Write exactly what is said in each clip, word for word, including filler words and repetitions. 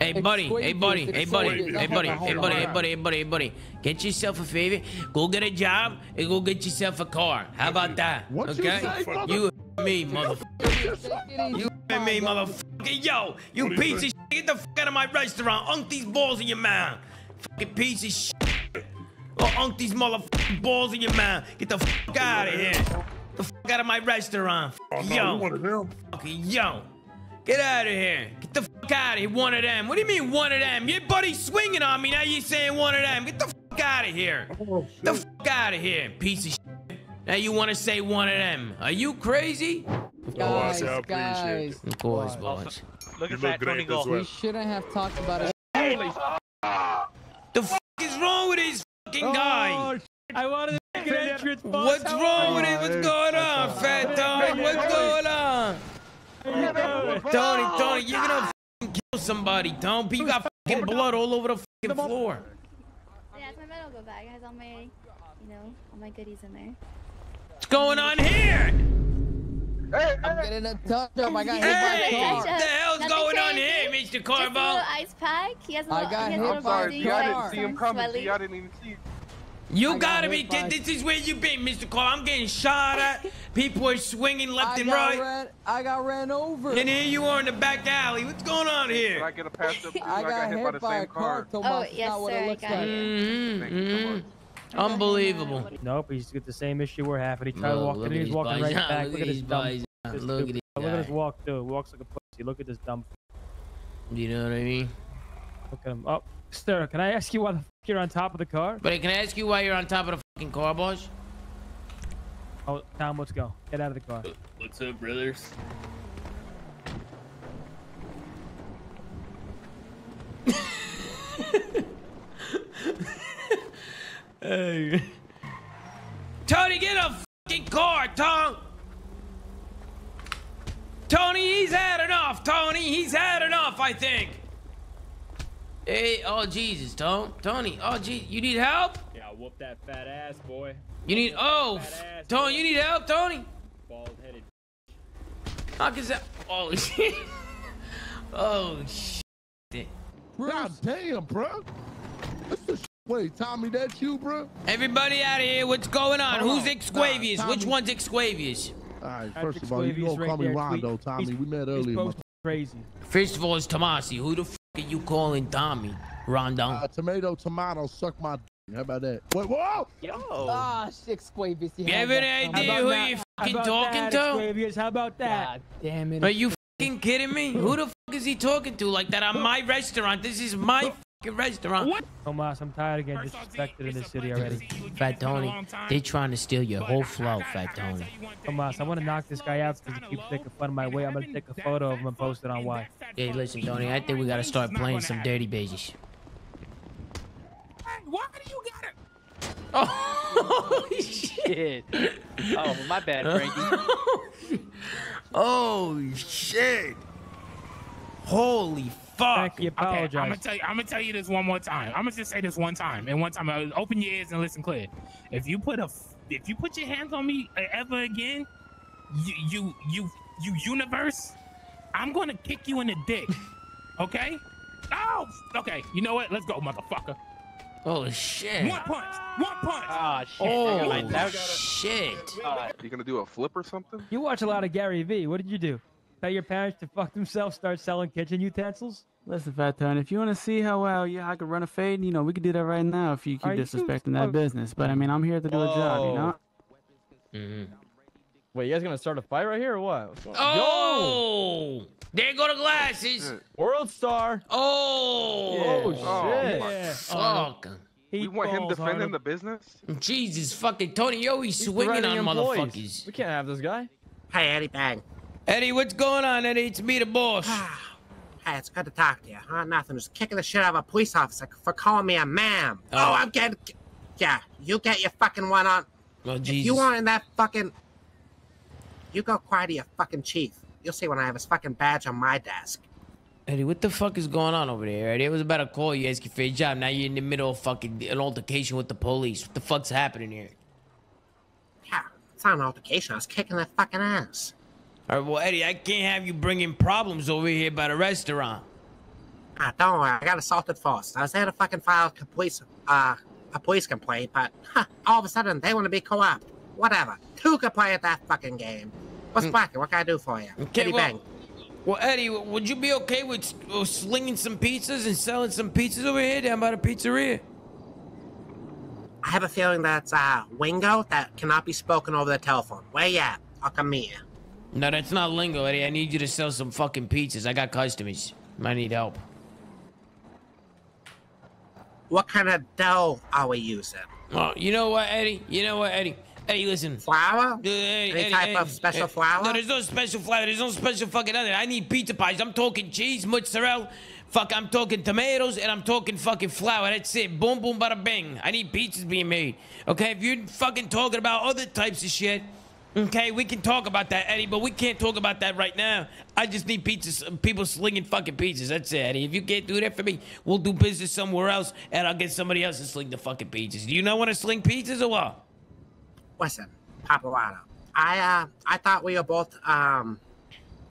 Hey buddy, hey buddy, hey buddy, hey buddy, hey buddy, hey buddy, hey buddy, hey buddy. Get yourself a favor, go get a job, and go get yourself a car. How about that? What okay? You and me, motherfucker. You and me, motherfucker. Yo, you piece of shit. Get the fuck out of my restaurant. Unk these balls in your mouth. Fucking piece of shit. Or unk these motherfucking balls in your mouth. Get the fuck out of here. Get the fuck out of my restaurant. Yo. Fucking yo. Get out of here. Get the fuck out of here. One of them. What do you mean one of them? Your buddy's swinging on me. Now you're saying one of them. Get the fuck out of here. Oh, the fuck out of here, piece of shit. Now you want to say one of them. Are you crazy? Of course, I appreciate it. Of course, boss. Look at that twenty goal. We shouldn't have talked about it. Holy fuck. The fuck is wrong with this fucking guy? I wanted to make an entrance, boss. What's wrong with it? What's going on, fat dog? What's going on? Tony, Tony, you're gonna f***ing kill somebody, Tony. You got f***ing blood all over the f***ing floor. Yeah, it's my medical bag. It has all my, you know, all my goodies in there. What's going on here? Hey, I'm getting a touch-up. I got hey, hit by a car. What the hell's Nothing going crazy. on here, Mister Corbo? Just a little ice pack. He has a little, I got hit by car. Car. I didn't see him coming. See, I didn't even see him. You I gotta got be kidding. This is where you been, Mister Cole. I'm getting shot at. People are swinging left I and right. Ran, I got ran over. And here you are in the back alley. What's going on here? Can I get a pass up? I, I got hit, hit by the by same car. car. Oh, yes, sir. I got like. mm-hmm. mm-hmm. Unbelievable. Nope, he's got the same issue we're having. He tried to walk in. He's walking right back. Look at his dumb. Look at his walk, though. Walks like a pussy. Look at this dumb. Do you know what I mean? Look at him. Oh, sir, can I ask you why the you're on top of the car? But can I ask you why you're on top of the fucking car, boss? Oh, Tom, let's go. Get out of the car. What's up, brothers? Hey. Tony, get a fucking car, Tom. Tony, he's had enough, Tony. He's had enough, I think. Hey, oh Jesus, Tony, Tony, oh geez, you need help? Yeah, I'll whoop that fat ass, boy. You need, oh, Tony, you need help, Tony? Bald-headed. How can that, oh shit. Oh shit. God damn, bro. That's the shit. Wait, Tommy, that's you, bro? Everybody out of here, what's going on? Hold Who's Exquavius? Nah, Which one's Exquavius? All right, first Patrick of all, Exquavius you don't right call me Rondo, Tommy. He's, we met earlier. Crazy. First of all, it's Tomasi. Who the f are you calling Tommy, Rondon? Uh, tomato, tomato, suck my d. How about that? Wait, whoa! Yo! Ah, oh, shit, Exquavius. You have an idea who that? you fucking talking that, to? Exquavius? How about that? God damn it. Are you fucking kidding me? Who the fuck is he talking to like that on my restaurant? This is my fucking restaurant. What? Tomas, I'm tired of getting disrespected in this city already. Fat Tony, they trying to steal your whole flow, Fat Tony. Tomas, I want to knock this guy out because he keeps taking fun of my way. I'm going to take a photo of him and post it on Y. Hey, listen, Tony, I think we got to start playing some dirty bases. Hey, why do you got it? Oh, holy shit. Oh, my bad, Frankie. Oh, shit. Holy fuck. Frankie, apologize. Okay, I'm going to tell you, I'm going to tell you this one more time. I'm going to just say this one time. And one time, I'll open your ears and listen clear. If you put a, if you put your hands on me ever again, you, you, you, you universe, I'm gonna kick you in the dick, okay? Oh, okay. You know what? Let's go, motherfucker. Holy shit! One punch. One punch. Ah, shit. Oh, like that. Shit. Uh, you gonna do a flip or something? You watch a lot of Gary Vee. What did you do? Tell your parents to fuck themselves, start selling kitchen utensils? Listen, Fat Tony, if you want to see how well yeah, I could run a fade, you know, we could do that right now if you keep Are disrespecting you that fuck? business. But I mean, I'm here to do Whoa. a job, you know. Mm-hmm. Wait, you guys gonna start a fight right here or what? Oh! Yo! There go the glasses! World star! Oh! Yeah. Oh, shit! Oh, fuck. Oh, you want him defending harder. the business? Jesus fucking Tony, yo, he's, he's swinging on employees. motherfuckers. We can't have this guy. Hey, Eddie Bang. Eddie, what's going on, Eddie? It's me, the boss. Hey, it's good to talk to you, huh? Nothing, just kicking the shit out of a police officer for calling me a ma'am. Oh. oh, I'm getting... Yeah, you get your fucking one on. Oh, Jesus. If you want in that fucking... You go cry to your fucking chief. You'll see when I have his fucking badge on my desk. Eddie, what the fuck is going on over there, Eddie? I was about to call you, ask you for your job. Now you're in the middle of fucking an altercation with the police. What the fuck's happening here? Yeah, it's not an altercation. I was kicking that fucking ass. All right, well, Eddie, I can't have you bringing problems over here by the restaurant. Ah, don't worry, I got assaulted first. I was there to fucking file a police, uh, a police complaint, but huh, all of a sudden they want to be co-op. Whatever. Who could play at that fucking game? What's mm. Blackie? What can I do for you? Okay, Eddie well, Bang. Well, Eddie, would you be okay with slinging some pizzas and selling some pizzas over here down by the pizzeria? I have a feeling that's uh, lingo that cannot be spoken over the telephone. Where you at? I'll come meet you. No, that's not lingo, Eddie. I need you to sell some fucking pizzas. I got customers. I need help. What kind of dough are we using? Oh, you know what, Eddie? You know what, Eddie? Eddie, listen. Flour? Uh, Eddie, Any Eddie, type Eddie, of special Eddie. flour? No, there's no special flour. There's no special fucking nothing. I need pizza pies. I'm talking cheese, mozzarella. Fuck, I'm talking tomatoes, and I'm talking fucking flour. That's it. Boom, boom, bada, bang. I need pizzas being made. Okay, if you're fucking talking about other types of shit, okay, we can talk about that, Eddie, but we can't talk about that right now. I just need pizzas, people slinging fucking pizzas. That's it, Eddie. If you can't do that for me, we'll do business somewhere else, and I'll get somebody else to sling the fucking pizzas. Do you not want to sling pizzas or what? Listen, Papalotto, I, uh, I thought we were both, um...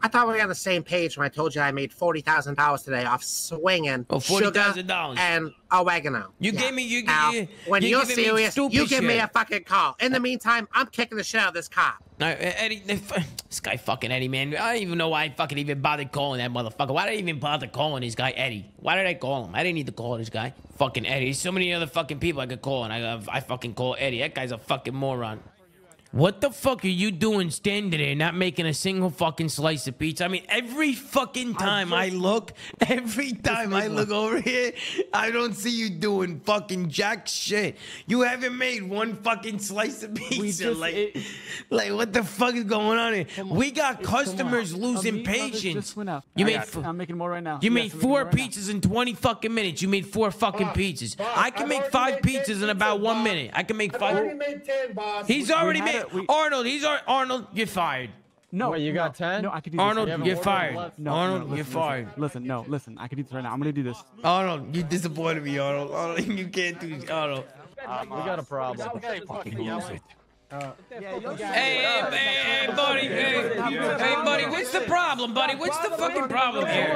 I thought we were on the same page when I told you I made forty thousand dollars today off swinging oh, forty thousand dollars and oregano. You yeah. gave me you now, you, when you you're serious, me you give shit. me a fucking call. In the meantime, I'm kicking the shit out of this cop. No, Eddie, this guy fucking Eddie, man. I don't even know why I fucking even bothered calling that motherfucker. Why did I even bother calling this guy Eddie? Why did I call him? I didn't need to call this guy. Fucking Eddie. There's so many other fucking people I could call, and I I fucking call Eddie. That guy's a fucking moron. What the fuck are you doing standing there not making a single fucking slice of pizza? I mean, every fucking time I, just, I look, every time I look over here, I don't see you doing fucking jack shit. You haven't made one fucking slice of pizza. Just, like, it, like, what the fuck is going on here? On, we got customers losing patience. You made four, I'm making more right now. You yes, made I'm four pizzas right in twenty fucking minutes. You made four fucking Bob, pizzas. Bob, I can I've make five pizzas ten, in about Bob. one minute. I can make I've five. Already made ten, boss. He's already made. We, Arnold, he's our, Arnold. You're fired. No, Wait, you got no, ten. No, I could do this. Arnold, you you're fired. No, Arnold, no, listen, you're fired. Listen, listen, no, listen. I can do this right now. I'm gonna do this. Arnold, you disappointed me, Arnold. Arnold, you can't do this, Arnold. Um, we got a problem. Fucking lose it. Uh, yeah, hey, hey, hey, buddy, hey, hey, buddy, what's the problem, buddy? What's the fucking problem here?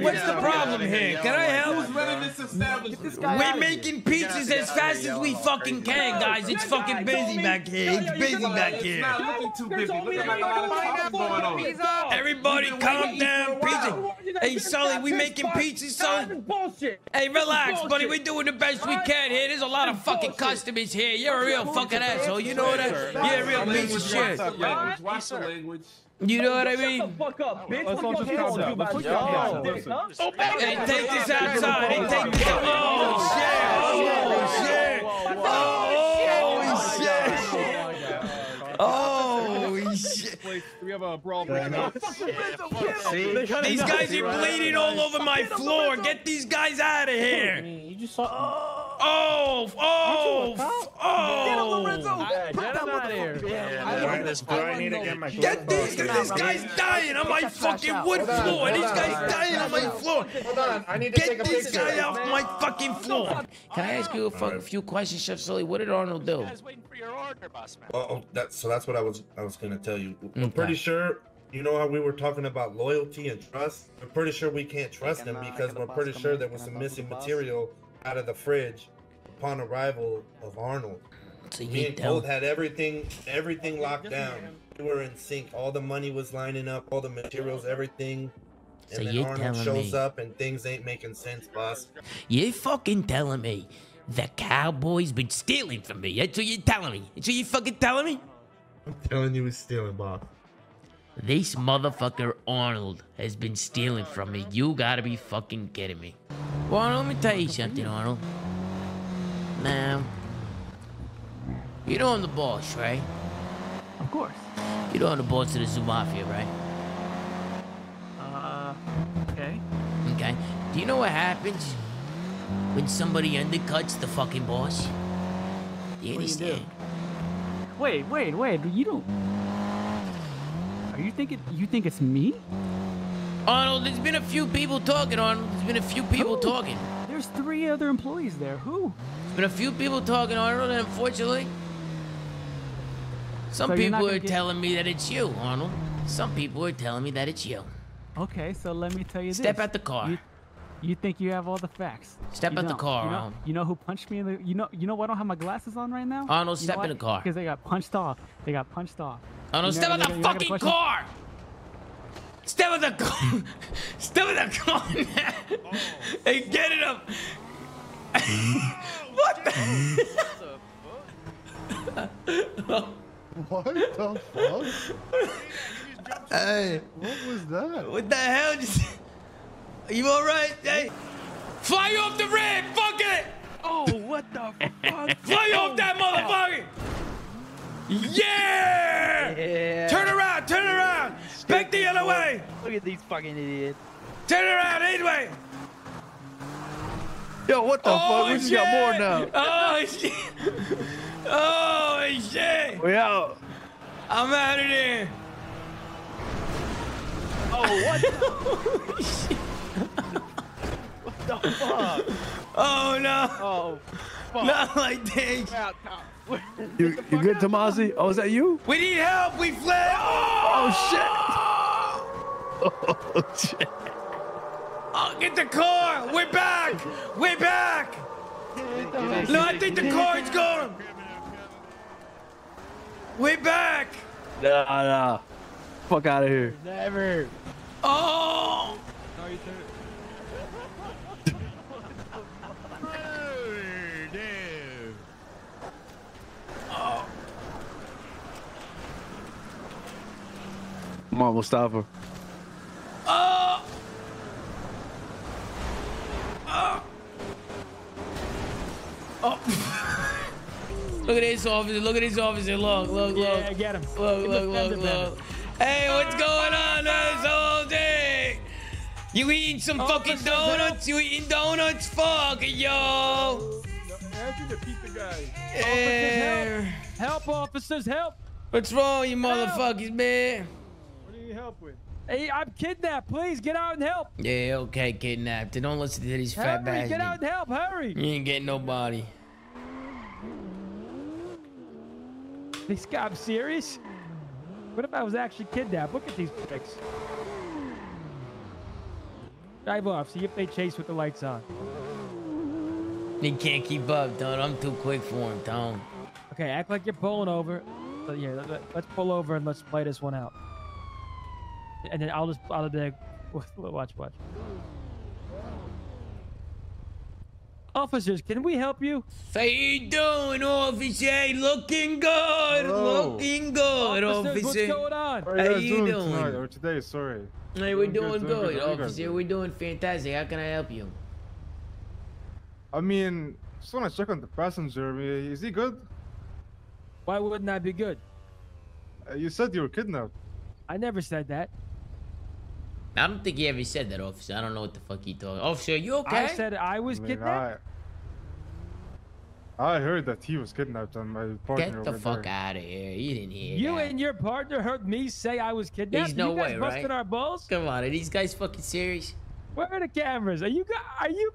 What's the problem here? Can I help? We're making pizzas as fast as we fucking can, guys. It's fucking busy back here. It's busy back here. Everybody calm down, pizza. Hey, Sully, we making pizzas, Sully? Hey, relax, buddy. We're doing the best we can here. There's a lot of fucking customers here. You're a real fucking asshole. You know what I mean? Yeah, real piece of shit. Watch the language. You know what I mean? Shut the fuck up, bitch. Let's all just calm down. Hey, take this outside. Hey, take this outside. Oh, shit. Oh, shit. Oh, shit. Oh. We have a brawl right now. These guys are bleeding all over my floor. Get these guys out of here. You just saw. Oh! Oh! Oh! Get these! This guy's dying on my fucking wood floor. This guy's dying on my floor. Hold on, I need to take a picture. Get this guy off my fucking floor. Can I ask you a few questions, Chef Sully? What did Arnold do? I was waiting for your order, boss man. Oh, that's so. That's what I was. I was gonna tell you. I'm pretty sure. You know how we were talking about loyalty and trust. I'm pretty sure we can't trust them because we're pretty sure there was some missing material out of the fridge upon arrival of Arnold. So me and Colt had everything everything locked down. We were in sync. All the money was lining up, all the materials, everything. And so then you're Arnold shows me. up and things ain't making sense, boss. You're fucking telling me the cowboy's been stealing from me. That's what you're telling me. That's what you're fucking telling me? I'm telling you he's stealing, boss. This motherfucker Arnold has been stealing from me. You gotta be fucking kidding me. Well, Arnold, let me tell you something, Arnold. Now, you know I'm the boss, right? Of course. You know I'm the boss of the Zoo Mafia, right? Uh, okay. Okay. Do you know what happens when somebody undercuts the fucking boss? Do you understand? Wait, wait, wait. You don't... Are you thinking... You think it's me? Arnold, there's been a few people talking, Arnold. There's been a few people Who? talking. There's three other employees there. Who? There's been a few people talking, Arnold, and unfortunately, some so people are get... telling me that it's you, Arnold. Some people are telling me that it's you. Okay, so let me tell you Step this. Step out the car. You, you think you have all the facts. Step you out know, the car, you know, you know who punched me in the... You know You know why I don't have my glasses on right now? Arnold, you step in the car. Because they got punched off. They got punched off. Arnold, you know, step out the fucking car! Step out the car! Step out the car, man! Oh. Hey, get it up! What the... What the fuck? Hey, what was that? What the hell? Just, you alright? Hey, fly off the red, fuck it! Oh, what the fuck? Fly off that motherfucker! Yeah! yeah! Turn around, turn around! Back the other way! Look at these fucking idiots! Turn around anyway! Yo, what the oh, fuck? We just got more now. Oh shit! Oh shit! We out. I'm out of there. Oh what? The shit. What the fuck? Oh no! Oh fuck! Not like that. You, you good, Tomasi? Oh, is that you? We need help. We fled. Oh, oh shit! Oh shit! Oh, get the car! We're back! We're back! No, I think the car's gone! We're back! No, no. Fuck out of here. Never! Oh! Oh. Come on, we'll stop her. Oh! Oh. Oh. Look at this officer. Look at this officer. Look, look, look. Yeah, get him. Look, look, look, look. Hey, what's going on this whole day? You eating some oh, fucking donuts? You eating donuts? Fuck, yo. Answer the pizza guy. Officers, help. Help, officers, help. What's wrong, you motherfuckers, help. man? What do you need help with? Hey, I'm kidnapped. Please get out and help. Yeah, okay, kidnapped. Don't listen to these fat hurry, bastards. Get out and help. Hurry. You ain't getting nobody. This guy, I'm serious? What if I was actually kidnapped? Look at these pricks. Dive off. See if they chase with the lights on. They can't keep up, Don. I'm too quick for him, Don. Okay, act like you're pulling over. But yeah, let's pull over and let's play this one out. And then I'll just I'll be like, watch, watch. Officers, can we help you? How you doing, officer? Looking good, Hello. looking good, officers, officer. What's going on? How, How you doing? doing? Tonight, or today, sorry. Hey, we're doing, doing good, good, good, officer. We're doing fantastic. How can I help you? I mean, just want to check on the passenger. Is he good? Why wouldn't I be good? Uh, you said you were kidnapped. I never said that. I don't think he ever said that, officer. I don't know what the fuck he told. Officer, you okay? I said I was I mean, kidnapped. I, I heard that he was kidnapped on my partner. Get the fuck there. out of here. You didn't hear You that. and your partner heard me say I was kidnapped? There's no you guys way, busted right? our balls? Come on, are these guys fucking serious? Where are the cameras? Are you guys... Are you...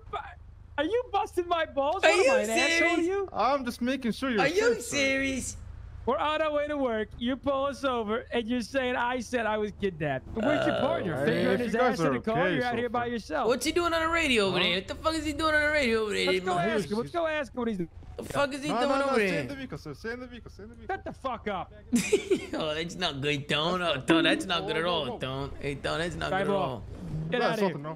Are you busting my balls? Are what you am I, serious? An asshole to you? I'm just making sure you're Are safe, you serious? Bro. We're on our way to work. You pull us over, and you're saying I said I was kidnapped. Where's your partner? Finger in his ass in the car. You're out here by yourself. What's he doing on the radio over there? What the fuck is he doing on the radio over there? Let's go ask him. Let's go ask him what he's doing. What the fuck is he doing over there? Stay in the vehicle, sir. Stay in the vehicle. Stay in the vehicle. Shut the fuck up. Oh, that's not good, Don. Oh, Don, that's not good at all, Don. Hey, Don, that's not good at all. Get out of here.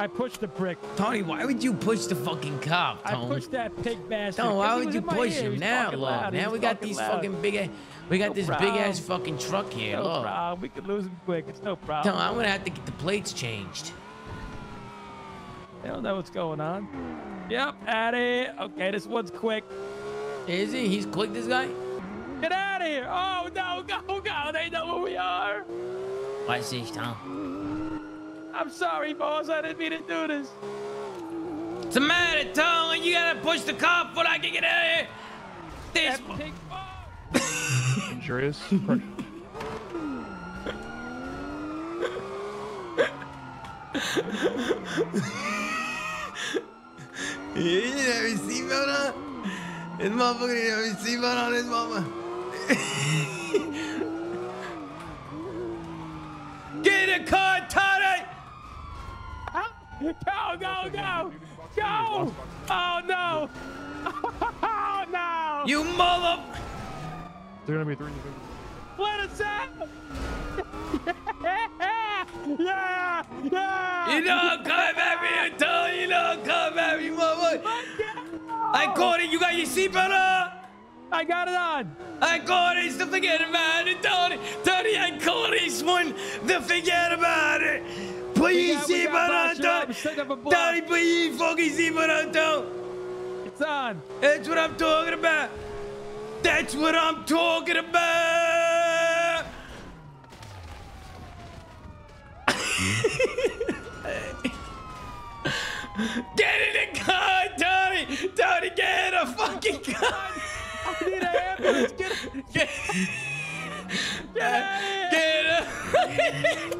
I pushed the prick. Tony, why would you push the fucking cop, Tony? I pushed that pig bastard. Tony, why would you push him now, Lord? Now we got these fucking big ass... We got this big ass fucking truck here, Lord. No problem. We could lose him quick. It's no problem. Tony, I'm going to have to get the plates changed. I don't know what's going on. Yep, out of here. Okay, this one's quick. Is he? He's quick, this guy? Get out of here. Oh, no, go, go. They know who we are. I see, Tony. I'm sorry, boss. I didn't mean to do this. What's the matter, Tony? You gotta push the cop before I can get out of here. This pig ball. Injurious. You didn't have your seatbelt on? This motherfucker didn't have your seatbelt on, this mama. Get Go, go, go! Go! Oh, no! Oh, no! You mother... They're gonna be three. Let us out! Yeah! Yeah! Yeah! You don't come at me, I tell you, you don't come at me, mama! I caught it, you got your seatbelt on! I got it on! I caught it, so forget about it, Tony! Tony, I caught this one, then forget about it! Please see what I do. Daddy, please fucking see what I do. It's on. That's what I'm talking about. That's what I'm talking about. Get in the car, Daddy. Daddy, get in a fucking car. I need a ambulance. Get get, get, get in.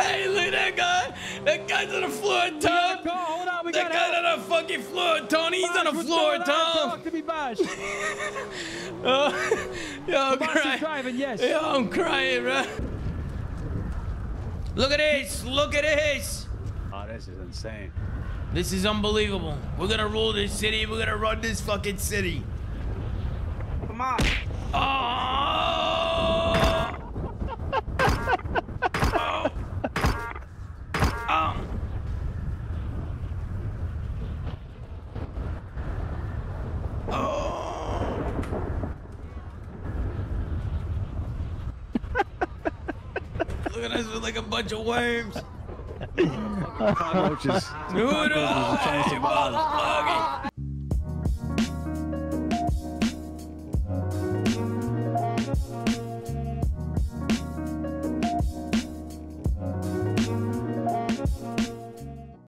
Hey, look at that guy! That guy's on the floor, Tom! Hold on, we that guy's help. on the fucking floor, Tony! He's Bosh, on the floor, Tom! Talk to me, Bosh! Oh, yo, I'm Bosh crying. Driving, yes. Yo, I'm crying, bro. Look at this! Look at this! Oh, this is insane. This is unbelievable. We're gonna rule this city. We're gonna run this fucking city. Come on! Oh! Look at us with like a bunch of worms. Cockroaches. Dude, oh,